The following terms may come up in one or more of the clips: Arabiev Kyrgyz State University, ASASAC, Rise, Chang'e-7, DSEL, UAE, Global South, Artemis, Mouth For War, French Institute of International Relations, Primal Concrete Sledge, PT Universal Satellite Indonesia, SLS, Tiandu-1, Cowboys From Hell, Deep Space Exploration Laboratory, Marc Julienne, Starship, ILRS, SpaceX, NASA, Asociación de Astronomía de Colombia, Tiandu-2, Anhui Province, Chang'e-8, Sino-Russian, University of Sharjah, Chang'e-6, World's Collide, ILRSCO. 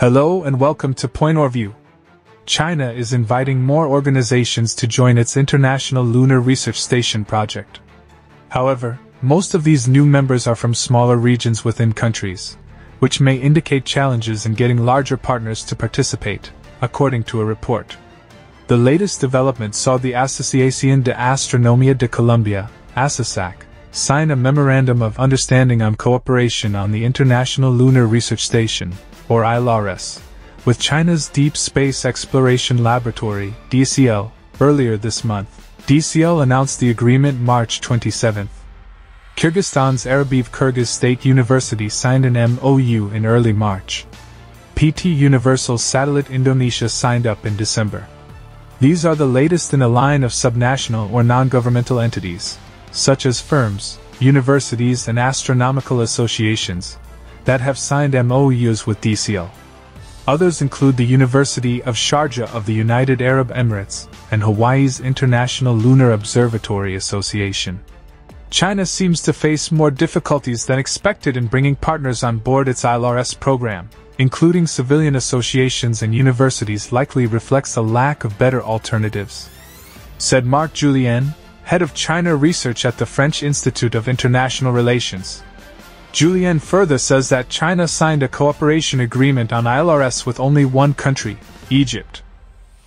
Hello and welcome to Point of View. China is inviting more organizations to join its International Lunar Research Station project. However, most of these new members are from smaller regions within countries, which may indicate challenges in getting larger partners to participate, according to a report. The latest development saw the Asociación de Astronomía de Colombia, ASASAC, sign a Memorandum of Understanding on Cooperation on the International Lunar Research Station, or ILRS, with China's Deep Space Exploration Laboratory, DSEL, earlier this month. DSEL announced the agreement March 27. Kyrgyzstan's Arabiev Kyrgyz State University signed an MOU in early March. PT Universal Satellite Indonesia signed up in December. These are the latest in a line of subnational or non-governmental entities, such as firms, universities and astronomical associations, that have signed MOUs with DSEL. Others include the University of Sharjah of the United Arab Emirates and Hawaii's International Lunar Observatory Association. China seems to face more difficulties than expected in bringing partners on board its ILRS program, including civilian associations and universities likely reflects a lack of better alternatives, said Marc Julienne, head of China research at the French Institute of International Relations. Julienne further says that China signed a cooperation agreement on ILRS with only one country, Egypt.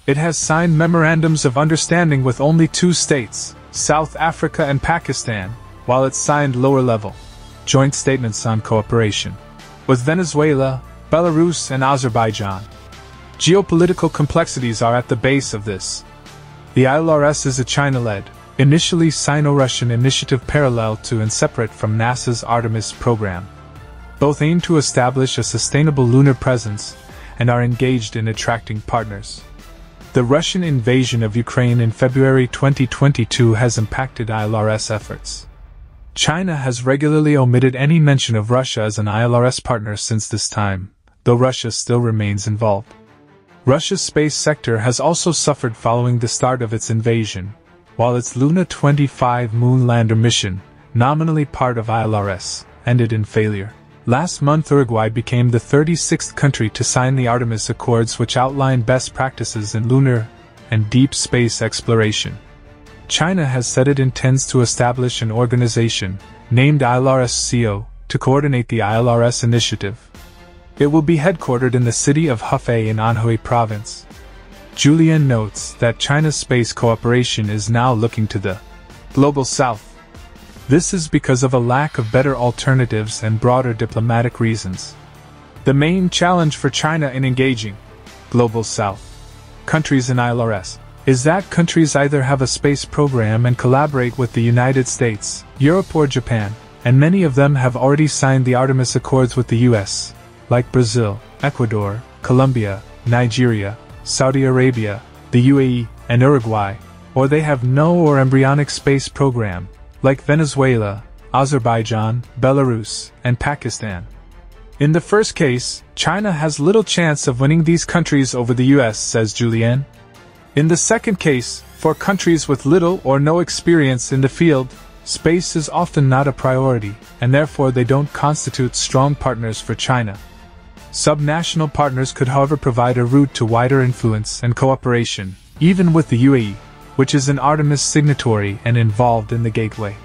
It has signed memorandums of understanding with only two states, South Africa and Pakistan, while it signed lower-level joint statements on cooperation with Venezuela, Belarus and Azerbaijan. Geopolitical complexities are at the base of this. The ILRS is a China-led, initially Sino-Russian initiative parallel to and separate from NASA's Artemis program. Both aim to establish a sustainable lunar presence and are engaged in attracting partners. The Russian invasion of Ukraine in February 2022 has impacted ILRS efforts. China has regularly omitted any mention of Russia as an ILRS partner since this time, though Russia still remains involved. Russia's space sector has also suffered following the start of its invasion, while its Luna 25 moon lander mission, nominally part of ILRS, ended in failure. Last month Uruguay became the 36th country to sign the Artemis Accords, which outline best practices in lunar and deep space exploration. China has said it intends to establish an organization, named ILRSCO, to coordinate the ILRS initiative. It will be headquartered in the city of Hefei in Anhui Province. Julienne notes that China's space cooperation is now looking to the Global South. This is because of a lack of better alternatives and broader diplomatic reasons. The main challenge for China in engaging Global South countries in ILRS is that countries either have a space program and collaborate with the United States, Europe or Japan, and many of them have already signed the Artemis Accords with the US, like Brazil, Ecuador, Colombia, Nigeria, Saudi Arabia, the UAE, and Uruguay, or they have no or embryonic space program, like Venezuela, Azerbaijan, Belarus, and Pakistan. In the first case, China has little chance of winning these countries over the US, says Julienne. In the second case, for countries with little or no experience in the field, space is often not a priority, and therefore they don't constitute strong partners for China. Subnational partners could however provide a route to wider influence and cooperation, even with the UAE, which is an Artemis signatory and involved in the gateway.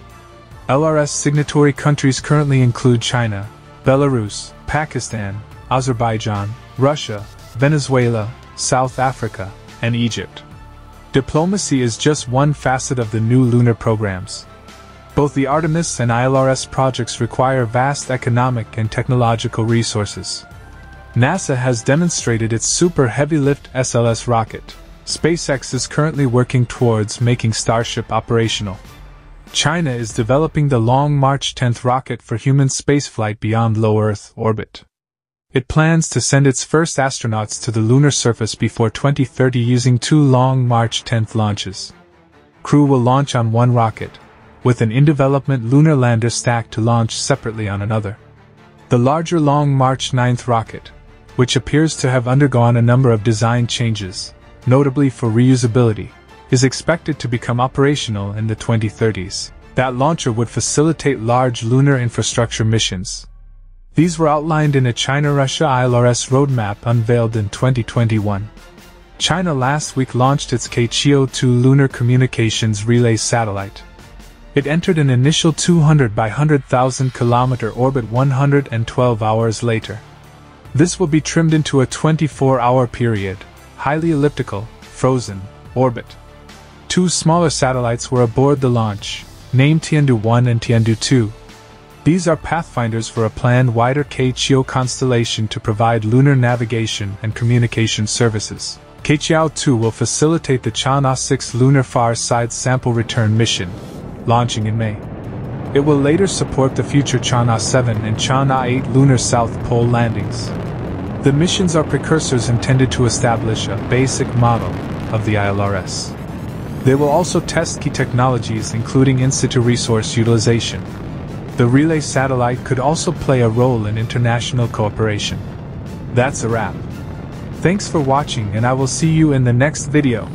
LRS signatory countries currently include China, Belarus, Pakistan, Azerbaijan, Russia, Venezuela, South Africa, and Egypt. Diplomacy is just one facet of the new lunar programs. Both the Artemis and ILRS projects require vast economic and technological resources. NASA has demonstrated its super heavy-lift SLS rocket. SpaceX is currently working towards making Starship operational. China is developing the Long March 10 rocket for human spaceflight beyond low Earth orbit. It plans to send its first astronauts to the lunar surface before 2030 using two Long March 10 launches. Crew will launch on one rocket, with an in-development lunar lander stack to launch separately on another. The larger Long March 9 rocket, which appears to have undergone a number of design changes, notably for reusability, is expected to become operational in the 2030s. That launcher would facilitate large lunar infrastructure missions. These were outlined in a China-Russia ILRS roadmap unveiled in 2021. China last week launched its Queqiao-2 Lunar Communications Relay Satellite. It entered an initial 200 by 100,000 kilometer orbit 112 hours later. This will be trimmed into a 24-hour period, highly elliptical, frozen, orbit. Two smaller satellites were aboard the launch, named Tiandu-1 and Tiandu-2. These are pathfinders for a planned wider Queqiao constellation to provide lunar navigation and communication services. Queqiao-2 will facilitate the Chang'e-6 lunar far-side sample return mission, launching in May. It will later support the future Chang'e-7 and Chang'e-8 lunar South Pole landings. The missions are precursors intended to establish a basic model of the ILRS. They will also test key technologies including in-situ resource utilization. The relay satellite could also play a role in international cooperation. That's a wrap. Thanks for watching, and I will see you in the next video.